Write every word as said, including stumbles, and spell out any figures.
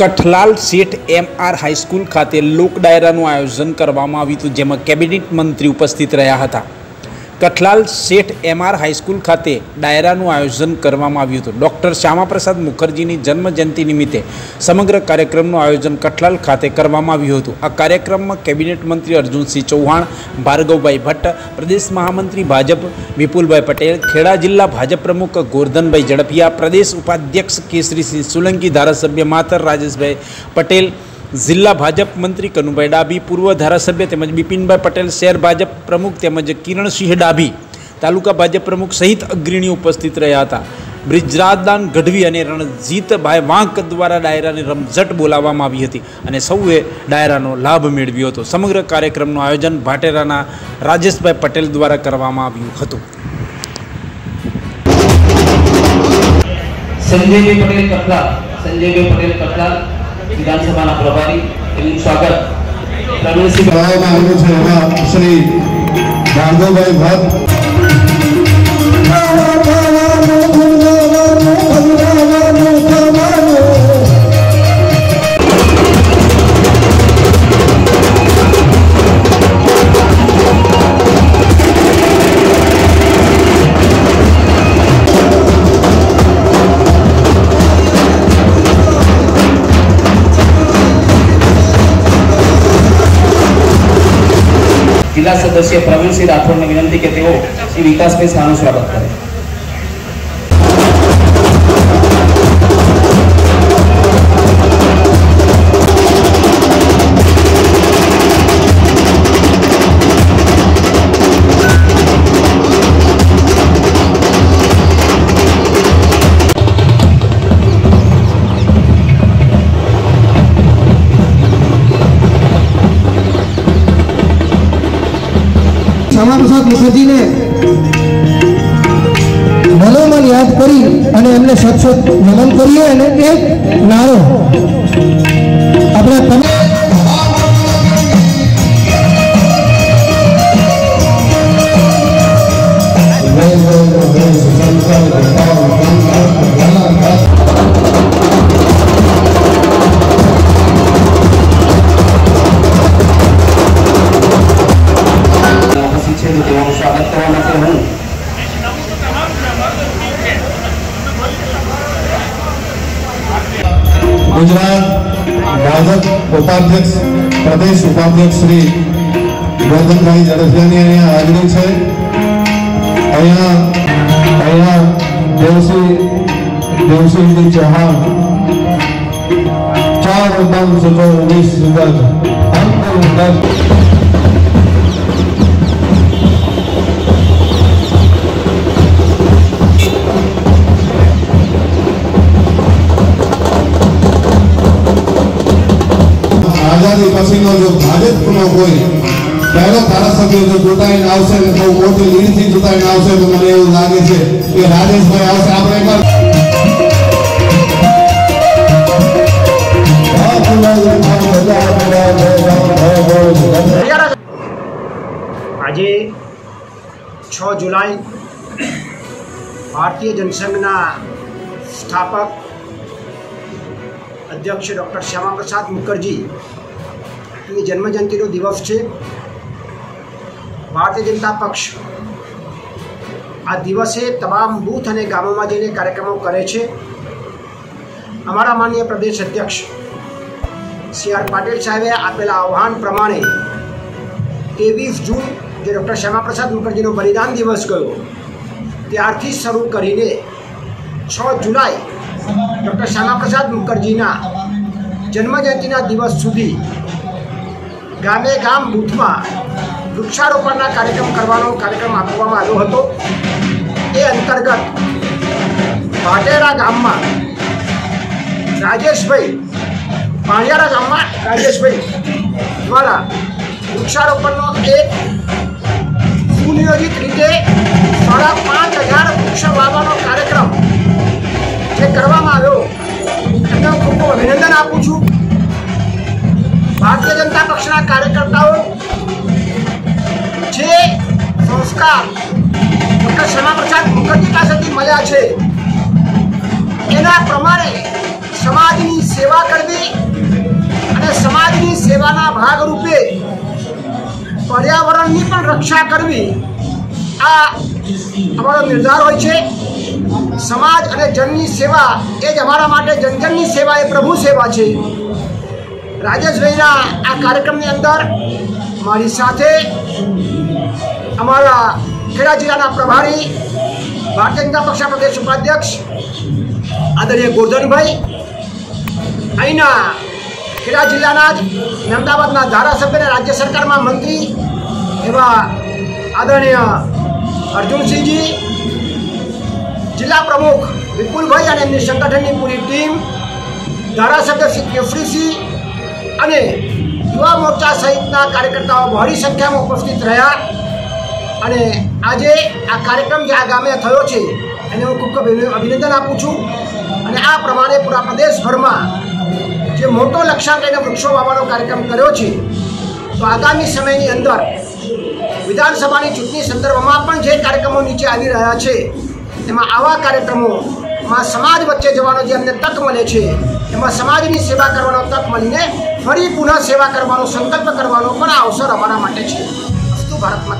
કઠલાલ શેઠ M R high school ખાતે લોક ડાયરાનું આયોજન કરવામાં આવ્યું હતું, જેમાં કેબિનેટ મંત્રી ઉપસ્થિત રહ્યા હતા। કઠલાલ શેઠ એમ આર હાઈસ્કૂલ ખાતે ડાયરાનું આયોજન કરવામાં આવ્યું હતું। ડૉ શ્યામા પ્રસાદ મુખર્જીની જન્મજયંતિ નિમિત્તે સમગ્ર કાર્યક્રમનું આયોજન કઠલાલ ખાતે કરવામાં આવ્યું હતું। આ કાર્યક્રમમાં કેબિનેટ મંત્રી અર્જુનસિંહ ચૌહાણ, ભાર્ગવભાઈ ભટ્ટ, પ્રદેશ મહામંત્રી ભાજપ વિપુલભાઈ પટેલ, ખેડા જિલ્લા ભાજપ પ્રમુખ ગોરધનભાઈ જડપિયા, પ્રદેશ ઉપાધ્યક્ષ કેસરી સિંહ સોલંકી, ધારાસભ્ય માતર રાजेशભાઈ પટેલ, जिला भाजप मंत्री कनुभाई डाभी, पूर्व धारासभ्य तेमज बिपिन भाई पटेल, शहर भाजप प्रमुख तेमज किरण सिंह डाभी, तालुका भाजप प्रमुख सहित अग्रणी उपस्थित रहा था। ब्रिजराजदान गढ़वी और रणजीतभाई वांक द्वारा डायरा ने रमझट बोलावामां आवी हती अने सौए डायरानो लाभ मेळव्यो हतो। समग्र कार्यक्रमनुं आयोजन भाटेराना राजेश भाई पटेल द्वारा करवामां आव्युं हतुं। संजीवे पटेल कठलाल संजीवे पटेल कठलाल विधानसभा प्रभारी एवं स्वागत प्रवीण सिंह राठौड़, श्री डांगोभाई जिला सदस्य प्रवीण सिंह राठौड़ ने विनंती करते हो श्री विकास में सानु स्वागत करें। श्यामा प्रसाद मुखर्जी ने मनोमन याद करी अने एमने शत शत नमन करिए अने एक नारो अपना तमाम गुजरात भाजप उपाध्यक्ष प्रदेश उपाध्यक्ष श्री गोरधनभाई जड़पिया हाजरी है। अहियाँ देवसिंह चौहान चार उद्यम सुबह उन्नीस सुबह आजादी पसीनो जो भाजप नो कोई पहलो धारासभ्य जो चूंटाई आवशे ने तो मोटी लीड थी चूंटाई आवशे तो मने एवुं लागे छे के राजेश भाई आवशे आपणे कर आजे छह जुलाई भारतीय जनसंघ ना स्थापक अध्यक्ष डॉ श्यामा प्रसाद मुखर्जी की जन्मजयंती दिवस है। भारतीय जनता पक्ष आ दिवसे तमाम बूथ और गामों में जईने कार्यक्रमों करे छे। अमरा माननीय प्रदेश अध्यक्ष सी आर पाटिल साहेबे आपेला आह्वान प्रमाणे तेवीस जून जे डॉ श्यामा प्रसाद मुखर्जी बलिदान दिवस गयो त्यारथी शुरू करीने छह जुलाई डॉ श्यामा प्रसाद मुखर्जी जन्मजयंती दिवस सुधी गामे गाम बूथ में वृक्षारोपण कार्यक्रम करवानो कार्यक्रम आपवामां आव्यो हतो। ए अंतर्गत भाटेरा गाम में राजेश भाई पाणियारा गाम में राजेश भाई द्वारा वृक्षारोपणनो एक सुनियोजित रीते साढ़ा पांच हज़ार वृक्ष वाववानो कार्यक्रम अभिनंदन आपू छू। भारतीय जनता पक्ष कार्यकर्ताओं जे संस्कार डॉ श्यामा प्रसाद मुखर्जी पास मल्या है एना प्रमाणे સમાજની સેવા કરવી અને સમાજની સેવાના ભાગરૂપે પર્યાવરણની પણ રક્ષા કરવી આ અમારો નિર્ધાર હોય છે। સમાજ અને જનની સેવા એ જ અમારા માટે જનજનની સેવા એ પ્રભુ સેવા છે। રાજેશભાઈના આ કાર્યક્રમની અંદર મારી સાથે અમારા ખેડા જિલ્લાના પ્રભારી भारतीय जनता पक्ष प्रदेश उपाध्यक्ष आदरणीय गोरधनभाई अहीना खेड़ा जिल्लाना अमदावादना धारासभ्य ने राज्य सरकार में मंत्री एवं आदरणीय अर्जुनसिंह जी जिला प्रमुख विपुलभाई और एमनी संगठन की पूरी टीम धारासभ्य श्री केसरी सिंह अने युवा मोर्चा सहित कार्यकर्ताओं बड़ी संख्या में उपस्थित रहा। आज आ कार्यक्रम जे आ गामे थयो छे एने हूँ खूब खूब अभिनंदन आपू छूँ। आ प्रमाणे पूरा प्रदेशभर में जो मोटो लक्ष्यांक एने वृक्षों वाववानो कार्यक्रम कर्यो छे तो आगामी समयनी अंदर विधानसभानी चूंटणी संदर्भमां पण जे कार्यक्रमों नीचे आवी रह्या छे तेमां आवा कार्यक्रमों मां समाज वच्चे जवानो जे अमने तक मळे छे एमां समाजनी सेवा करवानो तक मळीने फरी पुनः सेवा करवानो संकल्प करवानो पण अवसर अमारा माटे छे। अस्तु भारत माता।